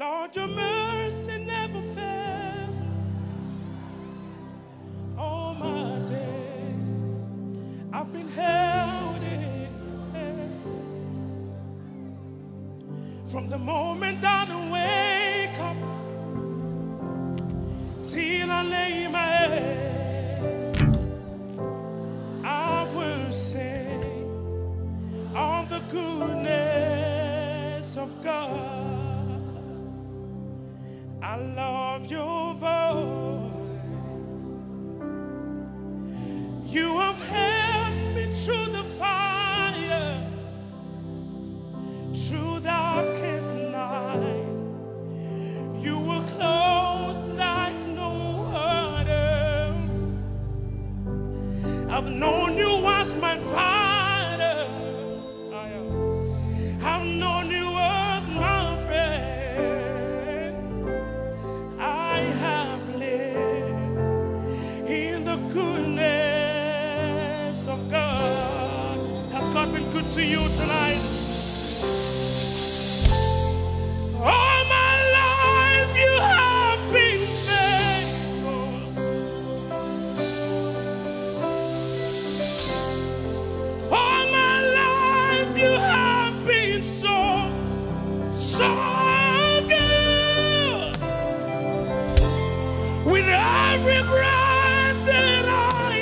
Lord, your mercy never fails me. All my days I've been held in hand. From the moment that I wake up till I lay my head, I will sing all the goodness of God. I love your voice. You have helped me through the fire, through darkest night. You were close like no other. I've known you as my father. I've known you as my friend. Been good to you tonight. All my life you have been faithful. All my life you have been so good. With every breath that I am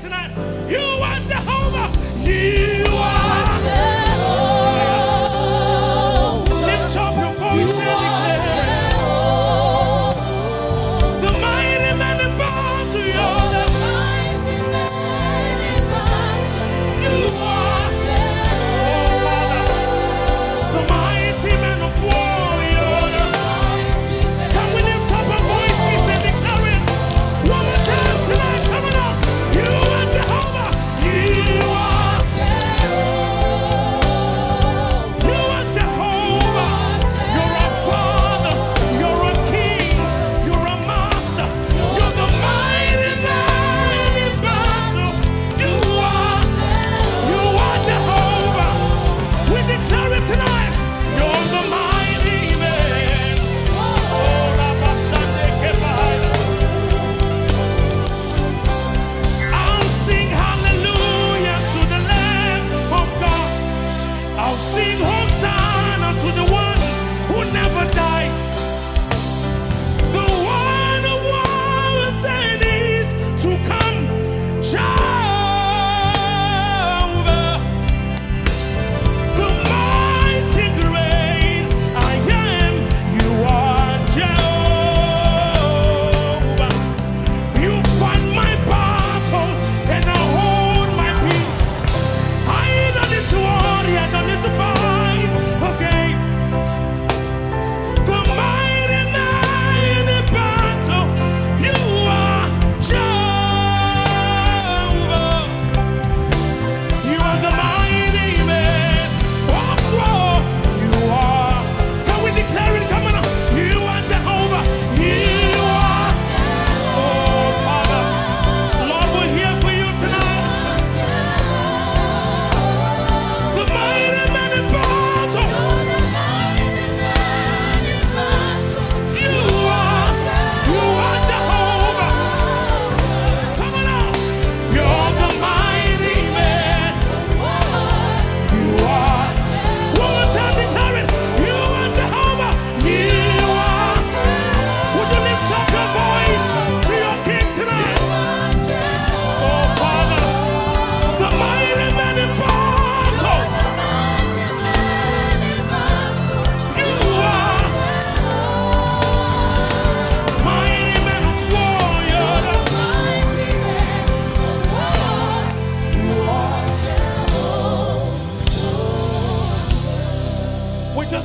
tonight. You are Jehovah. You are Jehovah. Lift up your voice and declare the mighty man in battle. You are Jehovah, the mighty man of war. Can we lift up our voices and declare it one more time tonight? Come on up. You. Okay.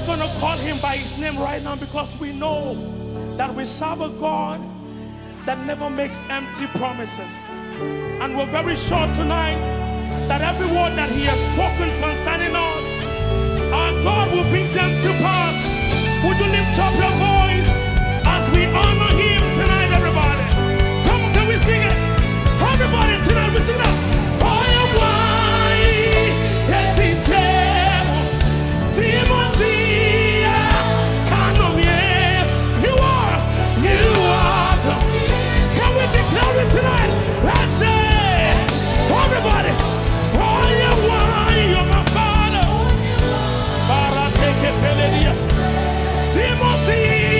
just going to call him by his name right now, because we know that we serve a God that never makes empty promises. And we're very sure tonight that every word that he has spoken concerning us, our God will bring them to pass. Would you lift up your voice as we honor him tonight, everybody? Come on, can we sing it? Everybody tonight, we sing that. Demon,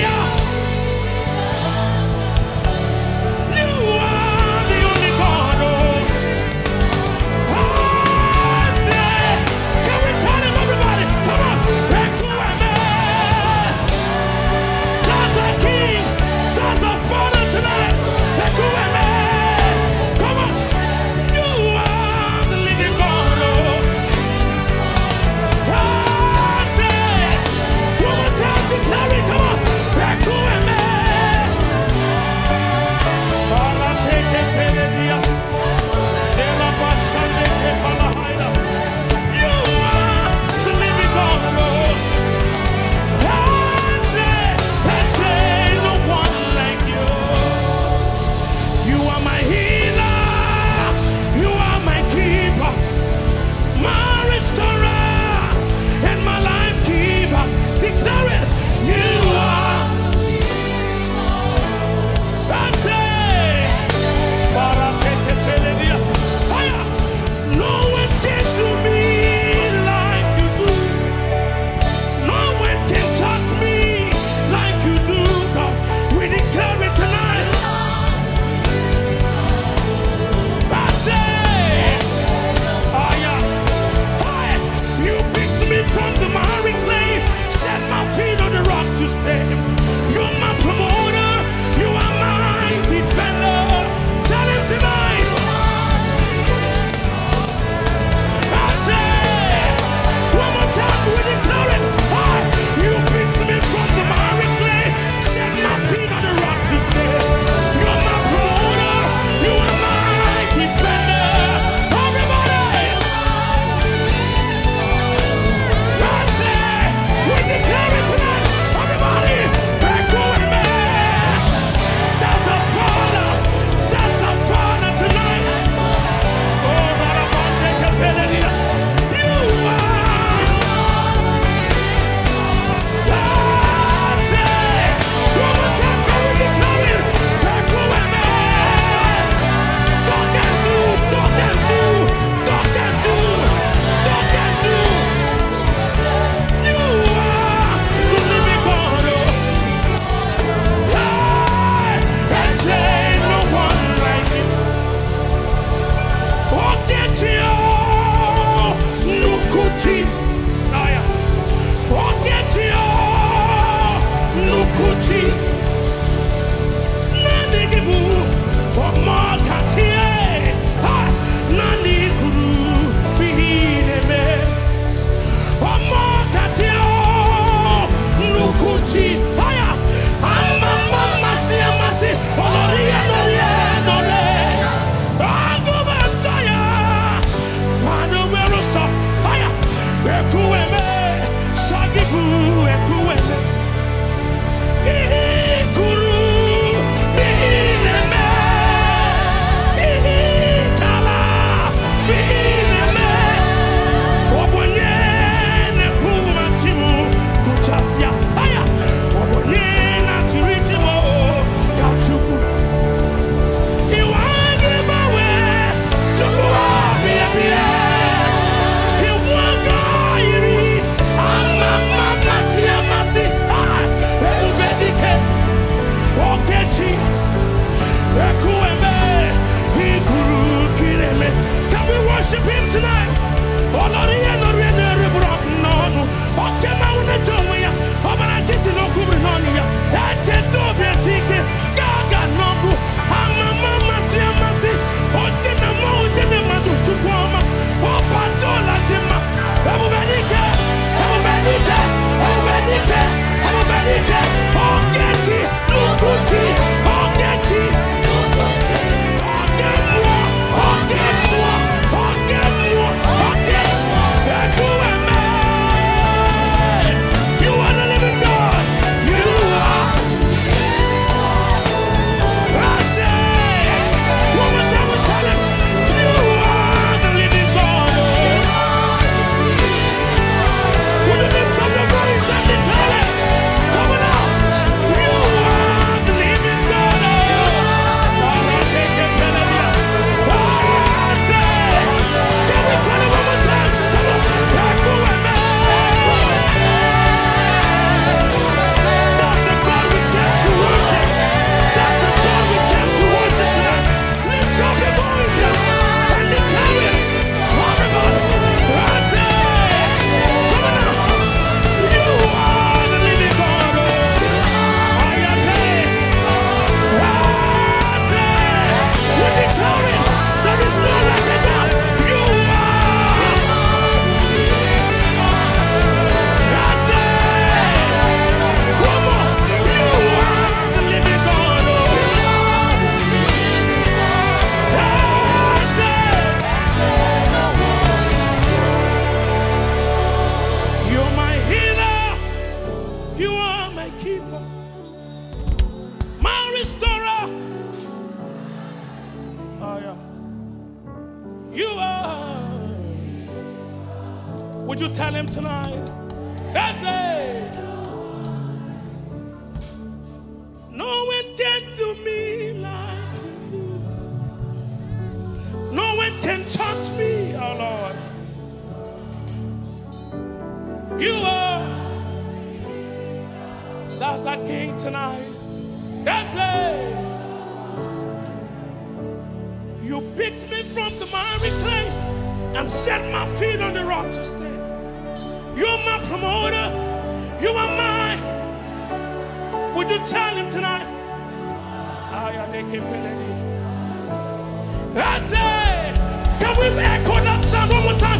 Would you tell him tonight? That's it. No one can do me like you do. No one can touch me, oh Lord. You are. That's our King tonight. That's it. You picked me from the miry clay and set my feet on the rock to stand. You're my promoter. You are mine. Would you tell him tonight? That's it. Can we echo that sound one more time?